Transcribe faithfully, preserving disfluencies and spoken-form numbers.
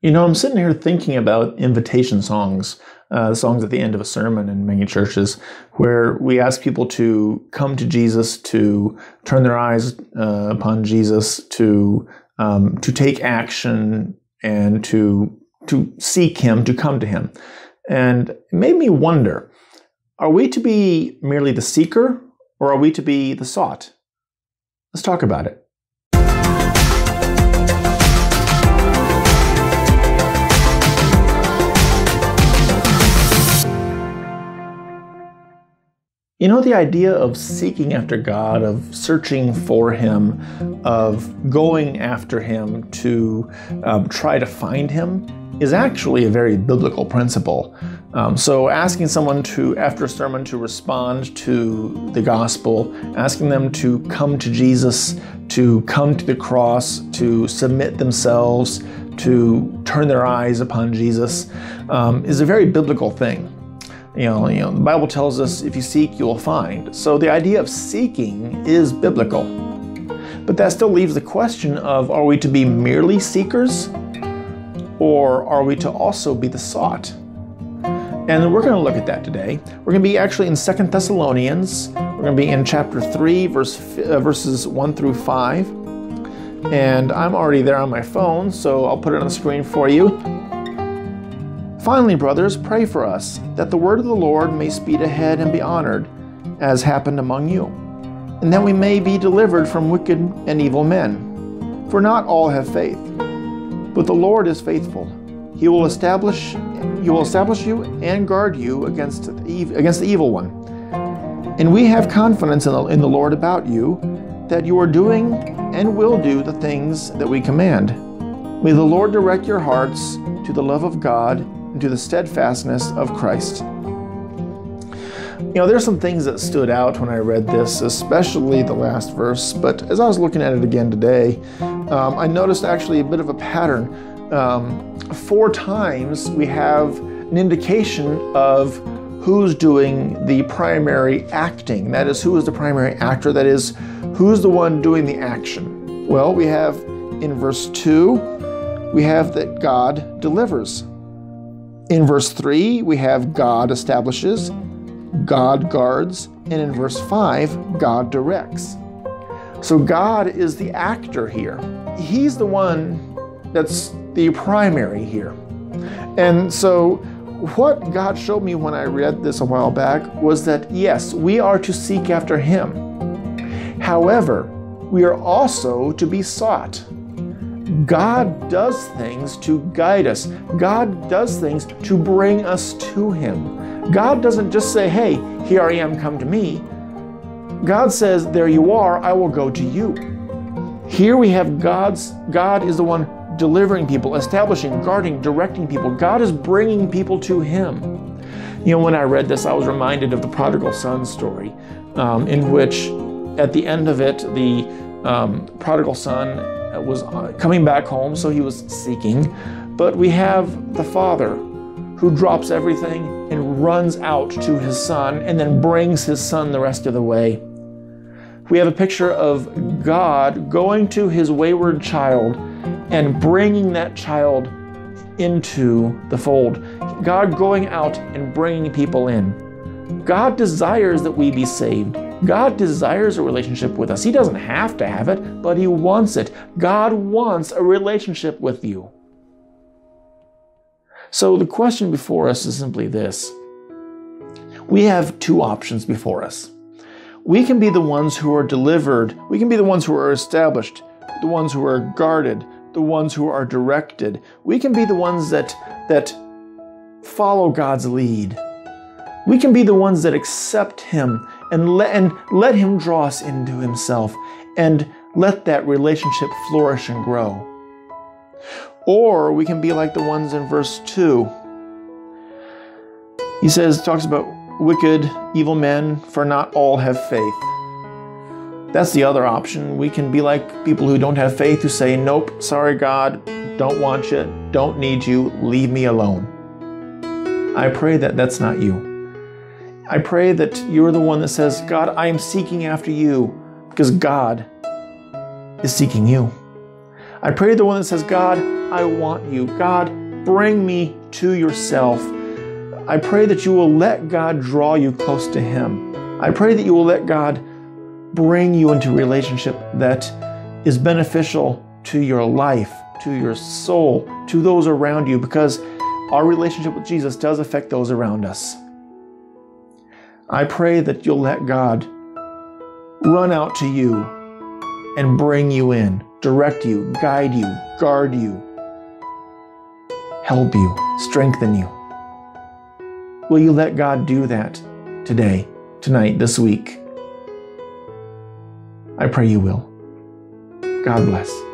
You know, I'm sitting here thinking about invitation songs, uh, songs at the end of a sermon in many churches, where we ask people to come to Jesus, to turn their eyes uh, upon Jesus, to um, to take action and to to seek Him, to come to Him. And it made me wonder, are we to be merely the seeker, or are we to be the sought? Let's talk about it. You know, the idea of seeking after God, of searching for Him, of going after Him to um, try to find Him is actually a very biblical principle. Um, so asking someone to, after a sermon, to respond to the gospel, asking them to come to Jesus, to come to the cross, to submit themselves, to turn their eyes upon Jesus, um, is a very biblical thing. You know, you know, the Bible tells us if you seek, you will find. So the idea of seeking is biblical. But that still leaves the question of, are we to be merely seekers? Or are we to also be the sought? And we're going to look at that today. We're going to be actually in Second Thessalonians. We're going to be in chapter three, verse, uh, verses one through five. And I'm already there on my phone, so I'll put it on the screen for you. Finally, brothers, pray for us, that the word of the Lord may speed ahead and be honored, as happened among you, and that we may be delivered from wicked and evil men. For not all have faith, but the Lord is faithful. He will establish, he will establish you and guard you against the, ev- against the evil one. And we have confidence in the, in the Lord about you, that you are doing and will do the things that we command. May the Lord direct your hearts to the love of God, to the steadfastness of Christ. You know, there's some things that stood out when I read this, especially the last verse, but as I was looking at it again today, um, I noticed actually a bit of a pattern. Um, four times we have an indication of who's doing the primary acting. That is, who is the primary actor? That is, who's the one doing the action? Well, we have in verse two, we have that God delivers. In verse three, we have God establishes, God guards, and in verse five, God directs. So God is the actor here. He's the one that's the primary here. And so what God showed me when I read this a while back was that, yes, we are to seek after Him. However, we are also to be sought. God does things to guide us. God does things to bring us to Him. God doesn't just say, hey, here I am, come to me. God says, there you are, I will go to you. Here we have God's, God is the one delivering people, establishing, guarding, directing people. God is bringing people to Him. You know, when I read this, I was reminded of the prodigal son story, um, in which at the end of it, the um, prodigal son was coming back home, so he was seeking. But we have the father who drops everything and runs out to his son and then brings his son the rest of the way. We have a picture of God going to His wayward child and bringing that child into the fold. God going out and bringing people in. God desires that we be saved. God desires a relationship with us. He doesn't have to have it, but He wants it. God wants a relationship with you. So the question before us is simply this. We have two options before us. We can be the ones who are delivered. We can be the ones who are established, the ones who are guarded, the ones who are directed. We can be the ones that, that follow God's lead. We can be the ones that accept Him and let, and let Him draw us into Himself and let that relationship flourish and grow. Or we can be like the ones in verse two. He says, talks about wicked, evil men, for not all have faith. That's the other option. We can be like people who don't have faith, who say, nope, sorry God, don't want you, don't need you, leave me alone. I pray that that's not you. I pray that you're the one that says, God, I am seeking after you because God is seeking you. I pray the one that says, God, I want you. God, bring me to yourself. I pray that you will let God draw you close to him. I pray that you will let God bring you into a relationship that is beneficial to your life, to your soul, to those around you, because our relationship with Jesus does affect those around us. I pray that you'll let God run out to you and bring you in, direct you, guide you, guard you, help you, strengthen you. Will you let God do that today, tonight, this week? I pray you will. God bless.